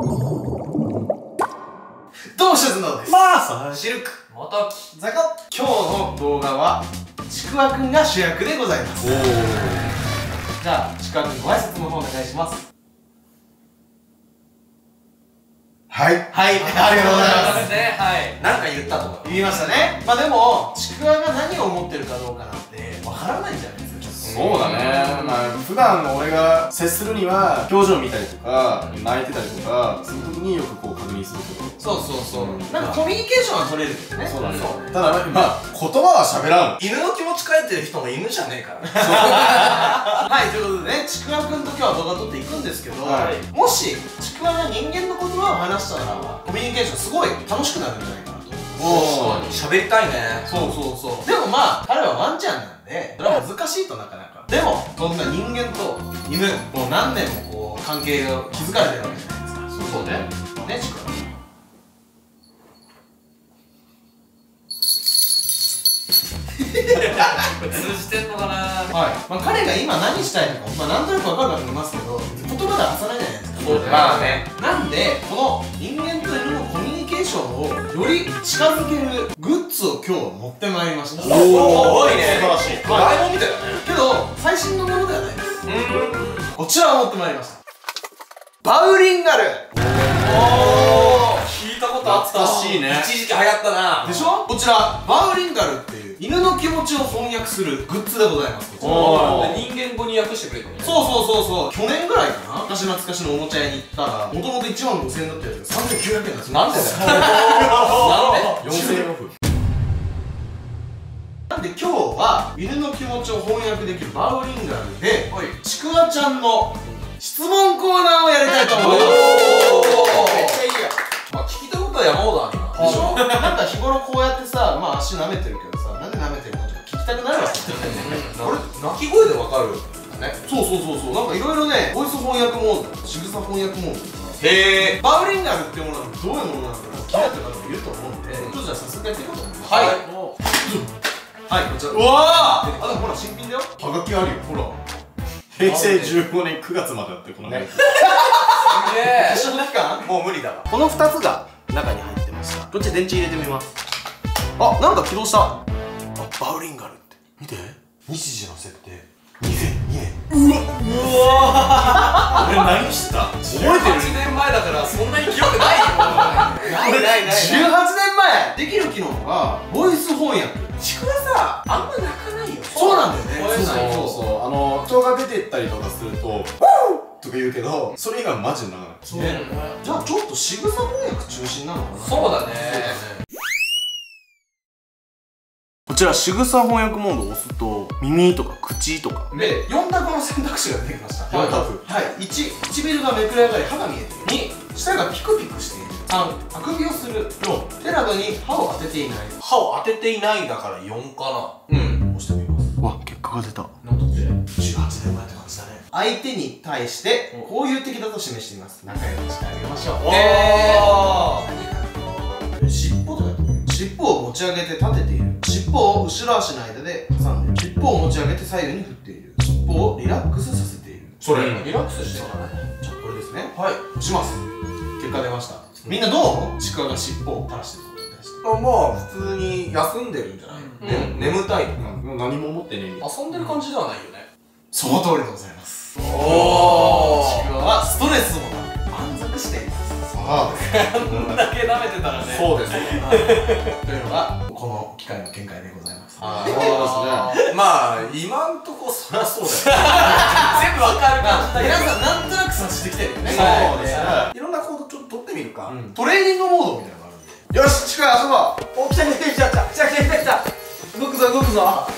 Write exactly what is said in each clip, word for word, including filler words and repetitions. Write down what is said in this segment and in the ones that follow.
どうもシュズノです。まーす。シルク元木ザコ。今日の動画はちくわくんが主役でございます。おー、じゃあちくわくんご挨拶の方お願いします。はいはい、ありがとうございますね。はい、なんか言ったとか言いましたね。まあでもちくわが何を思ってるかどうかなんてわからないじゃないですか。そうだね。まあ普段の俺が接するには表情見たりとか泣いてたりとかするときによくこう確認すること。そうそうそう、なんかコミュニケーションは取れるけどね。そうだね。ただまあ言葉は喋らん。犬の気持ち変えてる人も犬じゃねえから。はい、ということでね、ちくわくんと今日は動画撮っていくんですけど、もしちくわが人間の言葉を話したらコミュニケーションすごい楽しくなるんじゃないかなと。おお、喋りたいね。そうそうそう。でもまあ彼はワンちゃんなんでそれは恥ずかしいとなかなか。でもそんな人間と犬もう何年もこう関係を築かれてるわけじゃないですか。そうそうね。ね、ちくわ通じてんのかな。はい、まあ、彼が今何したいのか、まあ、なんとなくわかるかと思いますけど言葉ではさないじゃないですか。そうですね。なんでこの人間と犬のコミュニケーションをより近づけるグッズを今日持ってまいりました。おお、すごいね。素晴らしい。ドラえもんみたいだね。けど最新のものではないです。うん、こちらを持ってまいりました。バウリンガル。おお、聞いたことあった。懐かしいね。一時期流行ったな。でしょ。こちらバウリンガルっていう犬の気持ちを翻訳するグッズでございます。人間語に訳してくれる。そうそうそうそう。去年ぐらいかな、私懐かしのおもちゃ屋に行ったらもともといちまんごせんえんだったやつがさんぜんきゅうひゃくえんだった。なんでだよ。なんでよんせんえんオフ。なんで今日は犬の気持ちを翻訳できるバウリンガルでちくわちゃんの質問コーナーをやりたいと思います。めっちゃいいや。まあ聞きたことは山ほどあるな。でしょ。なんか日頃こうやってさ、まあ足舐めてるけどさ、なんで舐めてるのとか聞きたくなるわけじゃないですか。これ鳴き声でわかるね。そうそうそうそう。なんかいろいろね、ボイス翻訳モード、仕草翻訳モードとか。へえ。バウリンガルってものはどういうものなのか気になってる方もいると思うんで、ちょっとじゃあ早速やっていこうと思います。はい。はい、こちら。うわあ。あ、でもほら新品だよ。はがきあるよ。ほら。へいせいじゅうごねんくがつまでやってこのね。すげえ。もう無理だわ。このふたつが中に入ってました。こっち電池入れてみます。あ、なんか起動した。あ、バウリンガルって見て。日時の設定にせんにねん。うわうわ。俺何した覚えてる。じゅうはちねんまえだからそんなに記憶ないよ。ないないない。じゅうはちねんまえ。できる機能がボイス翻訳。ちくわさ、あんまなくないよ。そうなんだよね。そうそう、あの人が出てったりとかするととか言うけど、それ以外マジにならない。そうだね。じゃあちょっと仕草翻訳中心なのかな。そうだね。こちら仕草翻訳モードを押すと耳とか口とかでよん択の選択肢が出てきました。よん択。はい。いち、唇がめくれ上がり歯が見えている。に、舌がピクピクしている。さん、あくびをする。よん、手などに歯を当てていない。歯を当てていないだからよんかな。うん、押してみます。わ、結果が出た。なんだってじゅうはちねんまえって感じだね。相手に対してこういう敵だと示しています。仲良くしてあげましょう。おお、尻尾とかやってみる。尻尾を持ち上げて立てている。尻尾を後ろ足の間で挟んでる。尻尾を持ち上げて左右に振っている。尻尾をリラックスさせている。それリラックスしてからね。じゃあこれですね。はい、押します。結果出ました。みんなどう思う？ちくわが尻尾を垂らしてることに対して。あ、まあ普通に休んでるんじゃない。眠たいとか何も思ってねえ。遊んでる感じではないよね。その通りでございます。おお、ちくわはストレスもなく満足しています。あんだけ舐めてたらね。そうですね。というのがこの機会の見解でございます。ああ、そうですね。まあ今んとこそりゃそうだよ。全部わかる感じだけど皆さんなんとなく察してきてるよね。そうですね。いろんな行動ちょっと取ってみるか。トレーニングモードみたいなのがあるんで。よし、ちくわ遊ぼう。お、来た来た来た来た来た来た来た。動くぞ動くぞ。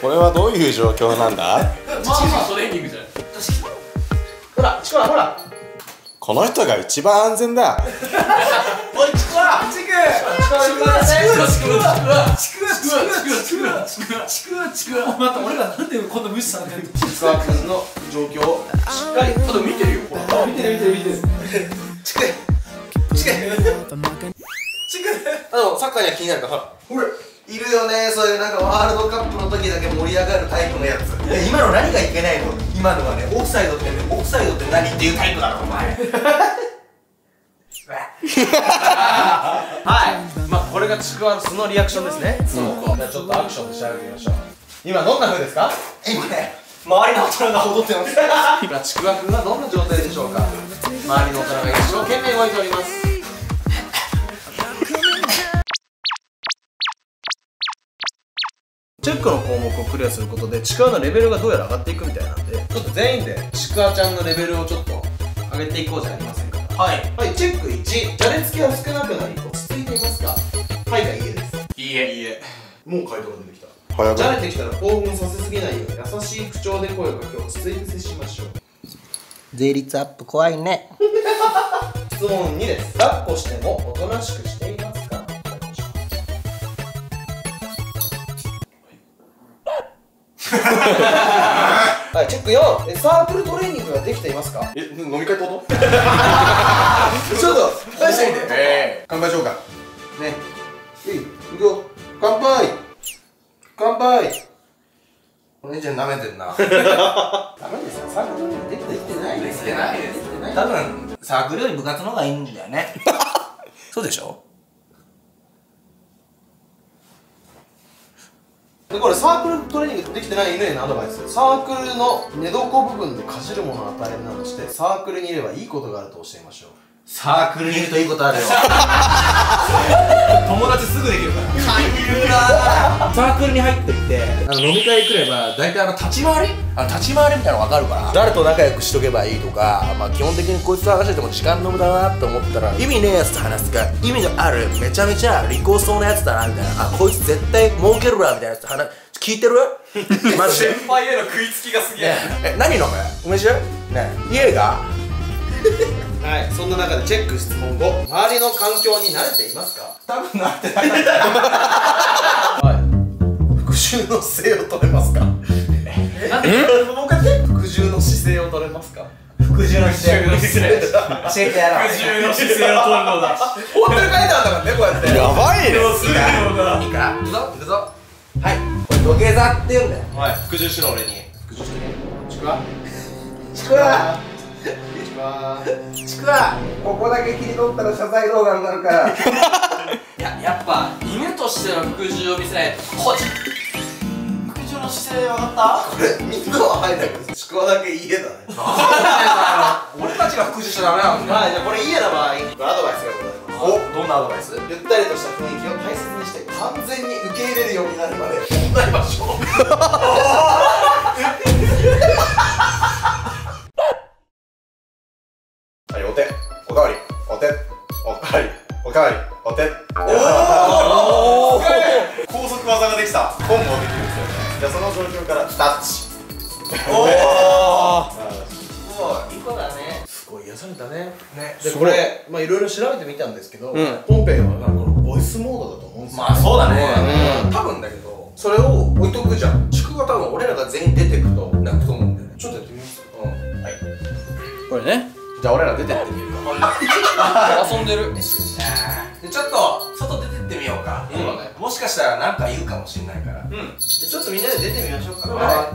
これはどういう状況なんだ。トレーニングじゃん。ほら、ちくわ、ほら。この人が一番安全だ。おい、ちくわ、ちくわ、ちくわ、ちくわ、ちくわ、ちくわ、ちくわ、ちくわ、ちくわ。また俺らなんでこんな無視されてるの。ちくわくんの状況をしっかり、あと見てるよ。見てる見てる見てる。ちくわ、ちくわ、ちくわ。あのサッカーには気になるから。ほら。いるよね、そういうなんかワールドカップの時だけ盛り上がるタイプのやつ。今の何がいけないの。今のはね、オフサイドってね、オフサイドって何っていうタイプだろお前。がちくわの素のリアクションですね。そうか。ちょっとアクションで調べてみましょう。今どんな風ですか？今ね、周りの大人が踊ってます。今ちくわ風はどんな状態でしょうか？周りの大人が一生懸命動いております。チェックの項目をクリアすることでちくわのレベルがどうやら上がっていくみたいなんで、ちょっと全員でちくわちゃんのレベルをちょっと上げていこうじゃありませんか。はい、はい、チェックいち、じゃれつきは少なくなり落ち着いていますか？はいがいいえです。いいえ、いいえ。もう回答が出てきた。早くじゃれてきたら興奮させすぎないように優しい口調で声をかけ落ち着いて接しましょう。税率アップ怖いね。質問にです。抱っこしてもおとなしくしています。はい、チェックよん、サークルトレーニングができていますか？え、飲み会ってこと？ちょっと、出してみて、えー、乾杯しようかね。えい、いくよ、乾杯乾杯。お姉ちゃん舐めてんな。ダメですよ、サークルトレーニングできてないです。できてないです。多分、サークルより部活の方がいいんだよね。そうでしょ？でこれサークルトレーニングできてない犬へのアドバイス。サークルの寝床部分でかじるものを与えるなどしてサークルにいればいいことがあると教えましょう。サークルにいるといいことあるよ。友達すぐできるから。かゆいな。サークルに入ってきてあの飲み会来れば大体あの立ち回りあの立ち回りみたいなの分かるから、誰と仲良くしとけばいいとか、まあ、基本的にこいつと話してても時間の無駄だなと思ったら意味ねえやつと話すか、意味があるめちゃめちゃ利口そうなやつだなみたいな、あこいつ絶対儲けるわみたいなやつと話聞いてるマジで。先輩への食いつきがすげえ。え何飲む？お飯？ねえ家がはい、そんな中でチェック質問後、周りの環境に慣れていますか？多分慣れてない。はい、復讐の姿勢を取れますか？え？なんで？もう一回ね。復讐の姿勢を取れますか？復讐の姿勢。教えてやろう。復讐の姿勢を取るのだ。本当に書いてあったからね、こうやって。やばいですね。いいか？行くぞ、行くぞ。はい。これ土下座って言うんだよ。はい。復讐しろ俺に。復讐してね。ちくわ。ちくわ。ちくわここだけ切り取ったら謝罪動画になるから。いややっぱ犬としての服従を見せない。こっち服従の姿勢分かった？これみんなは入んないけどちくわだけ家だね。俺たちが服従しちゃダメなんだ。はい、じゃあこれ家の場合アドバイスがございます。おどんなアドバイス？ゆったりとした雰囲気を大切にして完全に受け入れるようになるまでこんな場所。おかわり、お手、おかわり、おかわり、お手。おお、高速技ができた。コンボできるんですよね。じゃあその状況からタッチ。おお、すごい。いい子だね。すごい癒されたね。ね。でこれまあいろいろ調べてみたんですけど、本編はなんかボイスモードだと思うんですよ。まあそうだね。多分だけど、それを置いとくじゃん。宿が多分俺らが全員出てくと泣くと思うんだよね。ちょっとやってみますか。うん。はい。これね。じゃあ俺ら出てってみるか。遊んでる。よしよし。でちょっと外出てってみようか。もしかしたら何か言うかもしれないから。うん。ちょっとみんなで出てみましょうか。は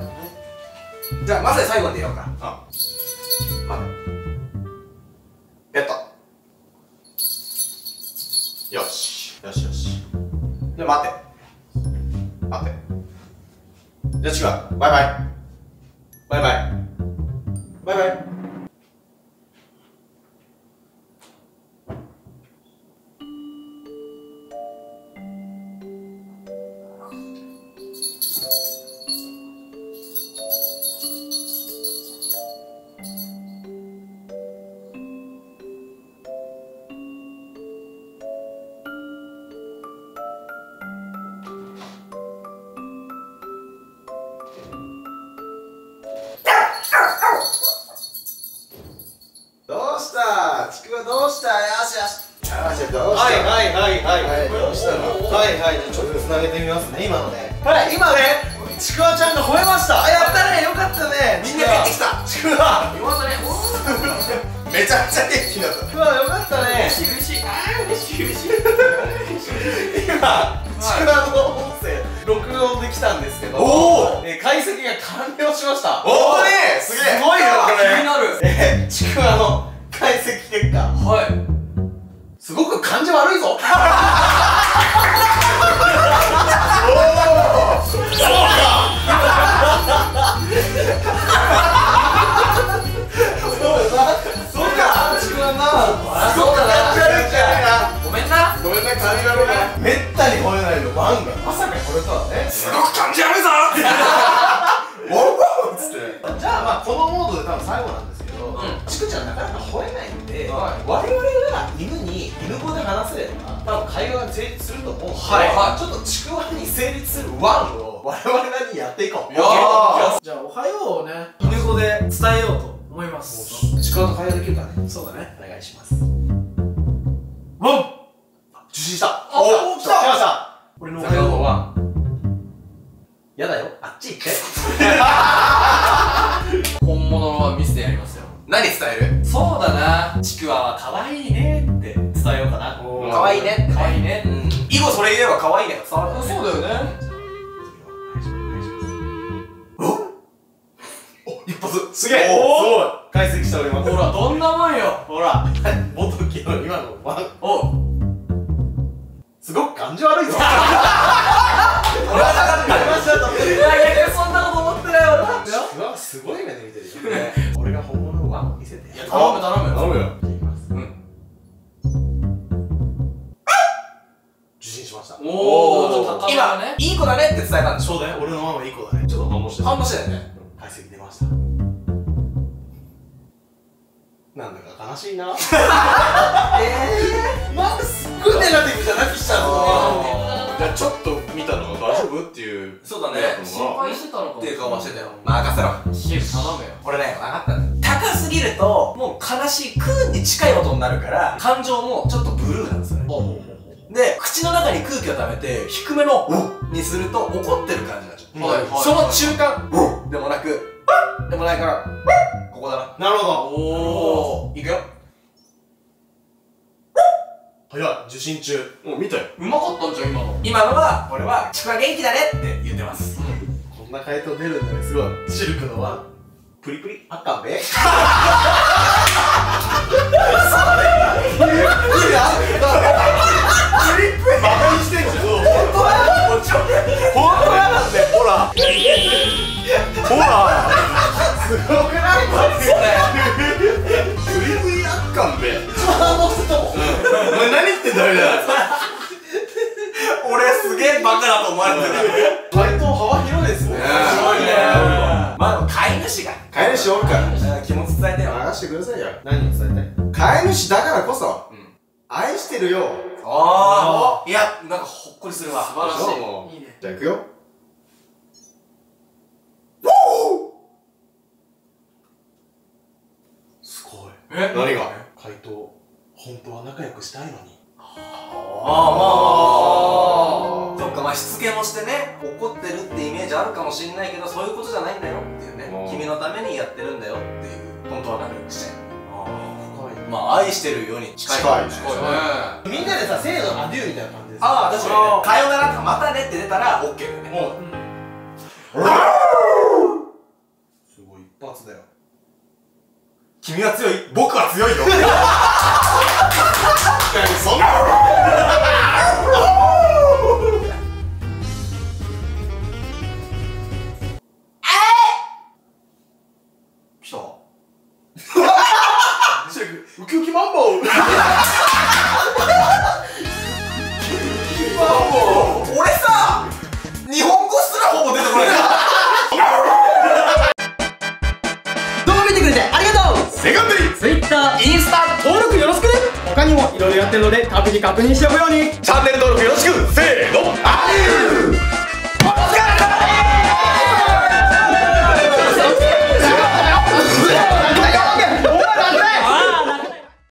い。じゃあまず最後に出ようか。うん。まだ。やった。よし。よしよし。じゃ待て。待て。じゃあちくわ。バイバイ。バイバイ。バイバイ。どうした？よしよし。はいはいはいはい。どうしたの？はいはい。ちょっとつなげてみますね。今のね。はい今ね。ちくわちゃんが吠えました。あやったね。よかったね。みんな帰ってきた。ちくわ。よかったね。めちゃくちゃ元気になった。ちくわよかったね。嬉しい。あ嬉しい嬉しい。今ちくわの音声録音できたんですけど、解析が完了しました。おおね。すげえ。すごいよこれ。気になる。ちくわの解析結果、はい、すごく感じ悪いぞ。んな。そうだな。ごめんな。ごめんな、感じ悪いな。めったに吠えないの、ワンが。まさかこれとはね。すごく感じ悪いぞー。ワンワンっつって。じゃあまあこのモードで多分最後なんですけど、チクちゃんなかなか吠えないんで、我々が犬に犬語で話せれば多分会話が成立すると思うんで、ちょっとチクワに成立するワンを我々なりにやっていこう。じゃあおはようをね、犬語で伝えようと思います。チクワと会話できるかね。そうだね。お願いします。ワン。受信した。おお、来た。来ました。俺のおはようは。やだよ。あっち行って。本物は見せてやりますよ。何伝える？そうだな。ちくわは可愛いねって伝えようかな。可愛いね。可愛いね。以後それ言えば可愛いねが伝わる。そうだよね。お、一発。すげえ。おお。解析しております。ほら、どんなもんよ。ほら、元気の今のワン。お。すごく感じ悪いぞ。俺はなかった。いやいや、そんなこと思ってないよ。うわ、すごい目で見てるよ。俺が本物のワンを見せて。頼む頼む頼むよ。いきます。うん。受信しました。おお。今ね、いい子だねって伝えたんでしょ。そうだね。俺のワンはいい子だね。ちょっと反応して。反応してたよね。解析出ました。なんだか悲しいな。ええ。まずすっごいネガティブじゃなくしちゃうの。じゃあちょっと見たのが大丈夫っていう。そうだね。心配してたのか。っていう顔はしてたよ。任せろ。シール頼むよ。俺ね、分かったんだ。高すぎるともう悲しいクーンに近い音になるから感情もちょっとブルーなんですよね。で、口の中に空気をためて低めの「にすると怒ってる感じになっちゃう。その中間でもなく「でもないから「ここだな。なるほど。おお。いくよ。早い、受信中。もう見たよ。うまかったんじゃん、今の。今のは、俺は、ちくわ元気だねって言ってます。こんな回答出るんだね、すごい。シルクのは、プリプリ赤べ。回答幅広いですね。まあ飼い主が飼い主おるから気持ち伝えてよ。流してくださいよ。何を伝えて？飼い主だからこそ愛してるよ。ああ、いやなんかほっこりするわ。素晴らしい。じゃあいくよ。すごい。え、何が？回答本当は仲良くしたいのに。ああ、まあしつけもしてね、怒ってるってイメージあるかもしれないけど、そういうことじゃないんだよっていうね、君のためにやってるんだよっていう、本当は仲良くしてる。まあ愛してるよに近い。みんなでさ、せーのアデューみたいな感じです。ああ確かに。かよならとかまたねって出たら OK だよね。すごい一発だよ。君は強い、僕は強いよ。そんなウキウキマンボウ。ウキウキマンボウ。俺さ、日本語すらほぼ出てこない。どうも見てくれてありがとう。セカンドリー、ツイッター、インスタ登録よろしくね。他にもいろいろやってるので、各自確認しておくように。チャンネル登録よろしく。せーの、アデュー。